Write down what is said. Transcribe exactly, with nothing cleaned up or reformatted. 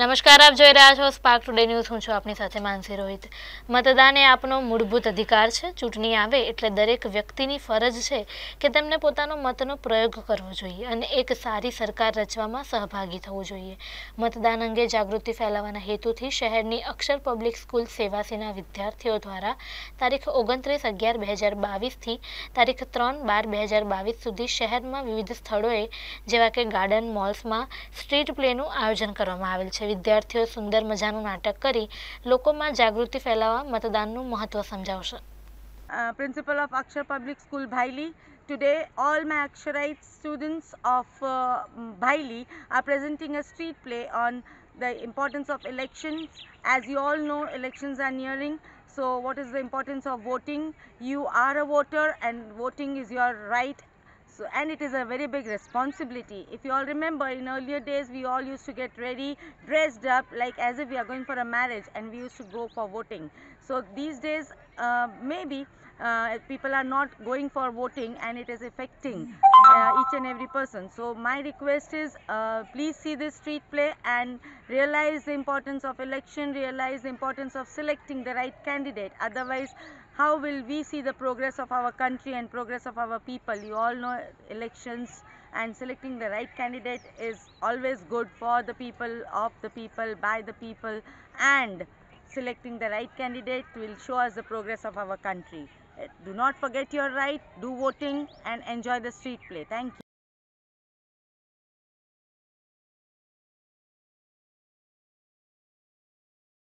नमस्कार, आप જોઈ રહ્યા છો સ્પાર્ક ટુડે ન્યૂઝ। હું છું આપની સાથે માનસી રોહિત। મતદાન એ આપનો મૂળભૂત અધિકાર છે। ચૂંટણી આવે એટલે દરેક વ્યક્તિની ફરજ છે કે તેમણે પોતાનો મતનો પ્રયોગ કરવો જોઈએ અને એક સારી સરકાર રચવામાં સહભાગી થવું જોઈએ। મતદાન અંગે જાગૃતિ ફેલાવવાના હેતુથી શહેરની અક્ષર પબ્લિક સ્કૂલ સેવાસીના વિદ્યાર્થીઓ દ્વારા તારીખ ઓગણત્રીસ અગિયાર બે હજાર બાવીસ થી તારીખ ત્રણ બાર બે હજાર બાવીસ સુધી શહેરમાં વિવિધ સ્થળોએ જેવા કે ગાર્ડન, મોલ્સમાં સ્ટ્રીટ પ્લેનું આયોજન કરવામાં આવેલ છે। विद्यार्थी सुंदर मजानु नाटक करी लोको में जागृति फैलावा मतदाननु महत्व समझावशे। Principal of Akshar public school भाईली। Today, all my Aksharite students of uh, Bhaili are presenting a street play on the importance of elections. As you all know, elections are nearing. So, what is the importance of voting? You are a voter, and voting is your right. So, and it is a very big responsibility. If you all remember, in earlier days we all used to get ready, dressed up like as if we are going for a marriage, and we used to go for voting. So these days uh, maybe uh, people are not going for voting, and it is affecting uh, each and every person. So my request is uh, please see this street play and realize the importance of election, realize the importance of selecting the right candidate. Otherwise, how will we see the progress of our country and progress of our people? You all know elections and selecting the right candidate is always good for the people, of the people, by the people, and selecting the right candidate will show us the progress of our country. Do not forget your right, do voting and enjoy the street play. Thank you.